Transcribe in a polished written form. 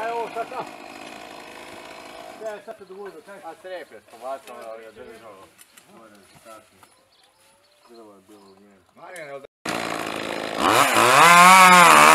Какая высота? Я сад иду воду, как? А трепет, ладно, я держал. Смотри, так. Белое, белое. Марина.